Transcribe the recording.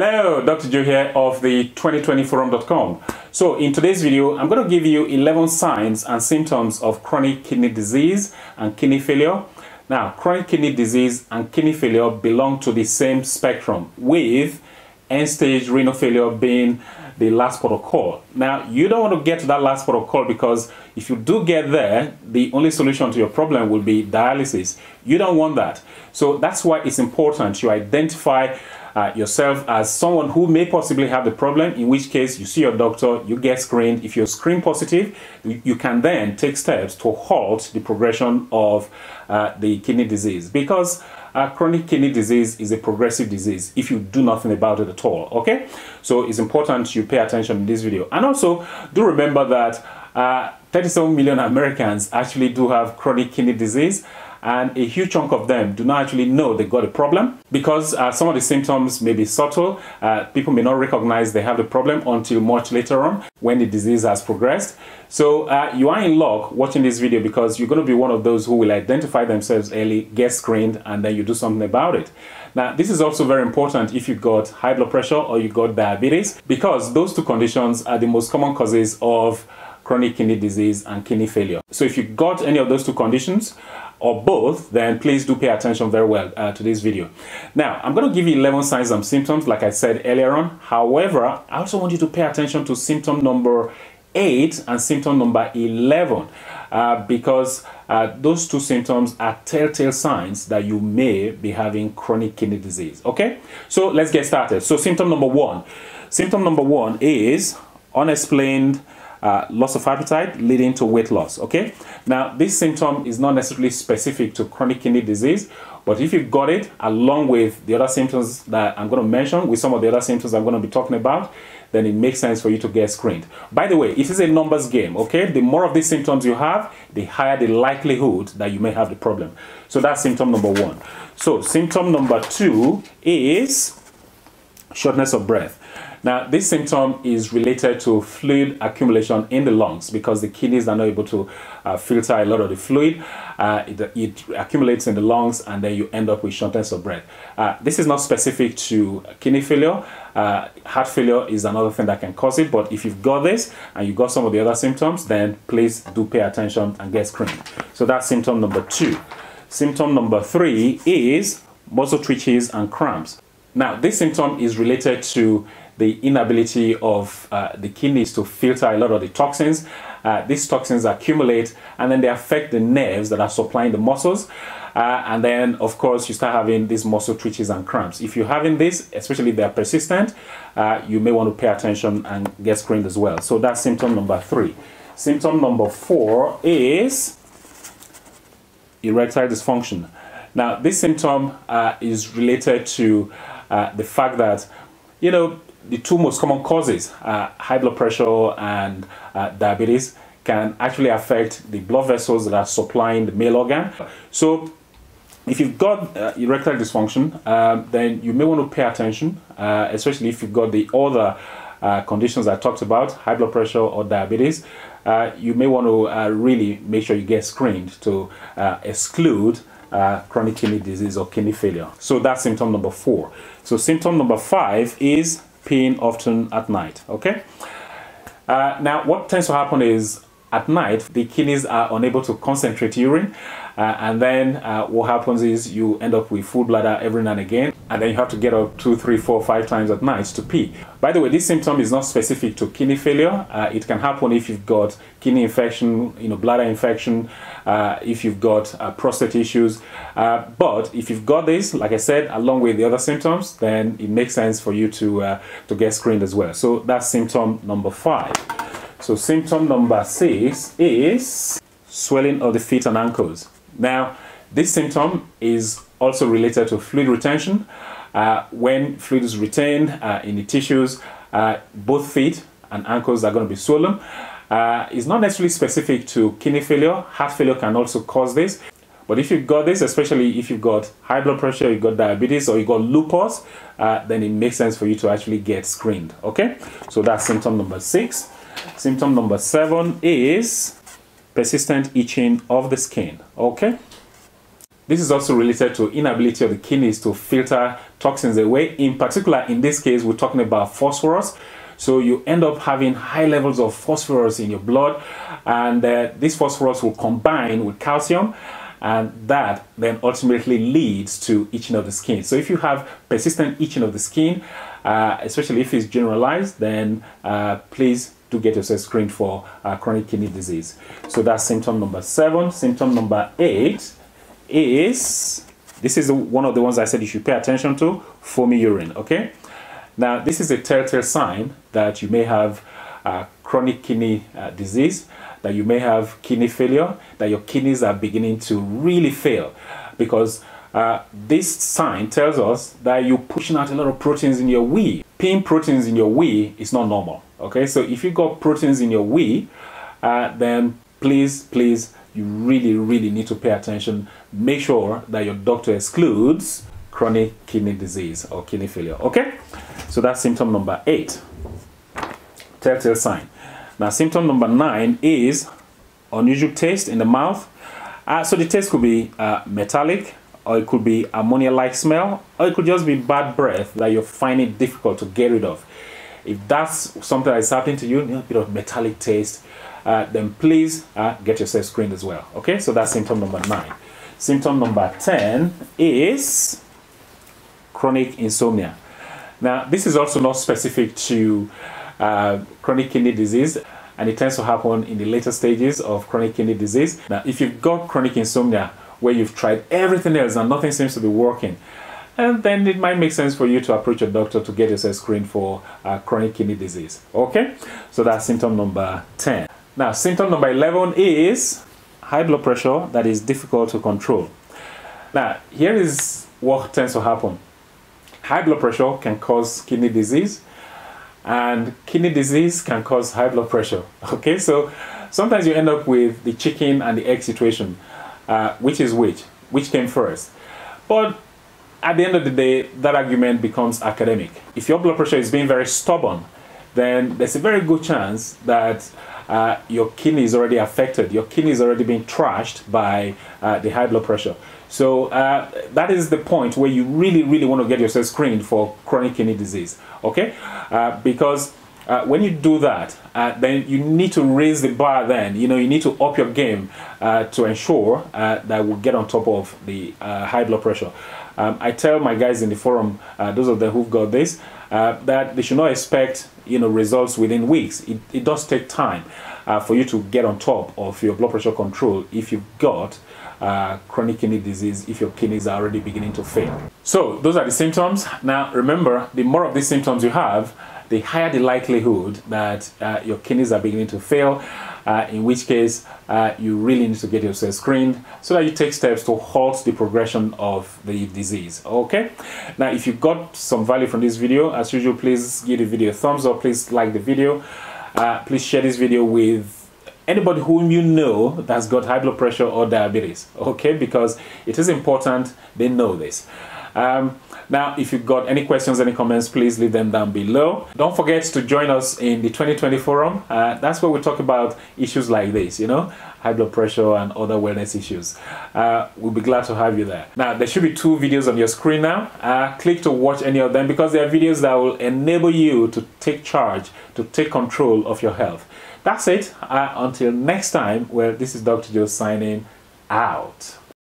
Hello, Dr. Joe here of the 2020forum.com. So in today's video, I'm going to give you 11 signs and symptoms of chronic kidney disease and kidney failure. Now, chronic kidney disease and kidney failure belong to the same spectrum, with end-stage renal failure being the last port of call. Now, you don't want to get to that last port of call, because if you do get there, the only solution to your problem will be dialysis. You don't want that. So that's why it's important you identify yourself as someone who may possibly have the problem, in which case you see your doctor, you get screened. If you're screen positive, you can then take steps to halt the progression of the kidney disease, because chronic kidney disease is a progressive disease if you do nothing about it at all, okay? So it's important you pay attention in this video. And also, do remember that 37 million Americans actually do have chronic kidney disease, and a huge chunk of them do not actually know they got a problem, because some of the symptoms may be subtle. People may not recognize they have the problem until much later on, when the disease has progressed. So you are in luck watching this video, because you're going to be one of those who will identify themselves early, get screened, and then you do something about it. Now, this is also very important if you got high blood pressure or you got diabetes, because those two conditions are the most common causes of chronic kidney disease and kidney failure. So if you got any of those two conditions, or both, then please do pay attention very well to this video. Now, I'm going to give you 11 signs and symptoms, like I said earlier on. However, I also want you to pay attention to symptom number 8 and symptom number 11, because those two symptoms are telltale signs that you may be having chronic kidney disease. Okay, so let's get started. So symptom number 1. Symptom number 1 is unexplained loss of appetite leading to weight loss. Okay, now this symptom is not necessarily specific to chronic kidney disease, but if you've got it, along with the other symptoms that I'm going to mention, with some of the other symptoms I'm going to be talking about, then it makes sense for you to get screened. By the way, it is a numbers game. Okay, the more of these symptoms you have, the higher the likelihood that you may have the problem. So that's symptom number 1. So symptom number 2 is shortness of breath. Now, this symptom is related to fluid accumulation in the lungs, because the kidneys are not able to filter a lot of the fluid. It accumulates in the lungs, and then you end up with shortness of breath. This is not specific to kidney failure. Heart failure is another thing that can cause it, but if you've got this and you've got some of the other symptoms, then please do pay attention and get screened. So that's symptom number 2. Symptom number 3 is muscle twitches and cramps. Now, this symptom is related to the inability of the kidneys to filter a lot of the toxins. These toxins accumulate, and then they affect the nerves that are supplying the muscles. And then, of course, you start having these muscle twitches and cramps. If you're having this, especially if they're persistent, you may want to pay attention and get screened as well. So that's symptom number 3. Symptom number 4 is erectile dysfunction. Now, this symptom is related to the fact that, you know, the two most common causes, high blood pressure and diabetes, can actually affect the blood vessels that are supplying the male organ. So if you've got erectile dysfunction, then you may want to pay attention, especially if you've got the other conditions I talked about, high blood pressure or diabetes. You may want to really make sure you get screened to exclude chronic kidney disease or kidney failure. So that's symptom number 4. So symptom number 5 is pain, often at night. Okay, now what tends to happen is, at night the kidneys are unable to concentrate urine, and then what happens is you end up with full bladder every now and again, and then you have to get up 2, 3, 4, 5 times at night to pee. By the way, this symptom is not specific to kidney failure. It can happen if you've got kidney infection, you know, bladder infection, if you've got prostate issues. But if you've got this, like I said, along with the other symptoms, then it makes sense for you to get screened as well. So that's symptom number 5. So symptom number 6 is swelling of the feet and ankles. Now, this symptom is also related to fluid retention. When fluid is retained in the tissues, both feet and ankles are going to be swollen. It's not necessarily specific to kidney failure. Heart failure can also cause this. But if you've got this, especially if you've got high blood pressure, you've got diabetes, or you've got lupus, then it makes sense for you to actually get screened. Okay, so that's symptom number 6. Symptom number 7 is persistent itching of the skin. Okay, this is also related to inability of the kidneys to filter toxins away. In particular, in this case, we're talking about phosphorus. So you end up having high levels of phosphorus in your blood, and this phosphorus will combine with calcium, and that then ultimately leads to itching of the skin. So if you have persistent itching of the skin, especially if it's generalized, then please do get yourself screened for chronic kidney disease. So that's symptom number 7. Symptom number 8 is, this is one of the ones I said you should pay attention to, foamy urine, okay? Now, this is a telltale sign that you may have chronic kidney disease, that you may have kidney failure, that your kidneys are beginning to really fail, because this sign tells us that you're pushing out a lot of proteins in your wee. Peeing proteins in your wee is not normal, okay? So if you got proteins in your wee, then please, you really need to pay attention. Make sure that your doctor excludes chronic kidney disease or kidney failure, okay? So that's symptom number 8, telltale sign. Now, symptom number 9 is unusual taste in the mouth. So the taste could be metallic, or it could be ammonia-like smell, or it could just be bad breath that you're finding it difficult to get rid of. If that's something that's happening to you, a little bit of metallic taste, then please get yourself screened as well, okay? So that's symptom number 9. Symptom number 10 is chronic insomnia. Now, this is also not specific to chronic kidney disease, and it tends to happen in the later stages of chronic kidney disease. Now, if you've got chronic insomnia where you've tried everything else and nothing seems to be working, and then it might make sense for you to approach your doctor to get yourself screened for chronic kidney disease, okay? So that's symptom number 10. Now, symptom number 11 is high blood pressure that is difficult to control. Now, here is what tends to happen. High blood pressure can cause kidney disease, and kidney disease can cause high blood pressure, okay? So sometimes you end up with the chicken and the egg situation, which came first. But at the end of the day, that argument becomes academic. If your blood pressure is being very stubborn, then there's a very good chance that your kidney is already affected. Your kidney is already being trashed by the high blood pressure. So that is the point where you really want to get yourself screened for chronic kidney disease, okay? Because when you do that, then you need to raise the bar then. You know, you need to up your game to ensure that we'll get on top of the high blood pressure. I tell my guys in the forum, those of them who've got this, that they should not expect, you know, results within weeks. It does take time for you to get on top of your blood pressure control if you've got chronic kidney disease, if your kidneys are already beginning to fail. So those are the symptoms. Now remember, the more of these symptoms you have, the higher the likelihood that your kidneys are beginning to fail, in which case you really need to get yourself screened so that you take steps to halt the progression of the disease, okay? Now, if you got some value from this video, as usual, please give the video a thumbs up, please like the video, please share this video with anybody whom you know that's got high blood pressure or diabetes, okay? Because it is important they know this. Now, if you've got any questions, any comments, please leave them down below. Don't forget to join us in the 2020 forum. That's where we talk about issues like this, you know, high blood pressure and other wellness issues. We'll be glad to have you there. Now, there should be 2 videos on your screen now. Click to watch any of them, because they are videos that will enable you to take charge, to take control of your health. That's it. Until next time, well, this is Dr. Joe signing out.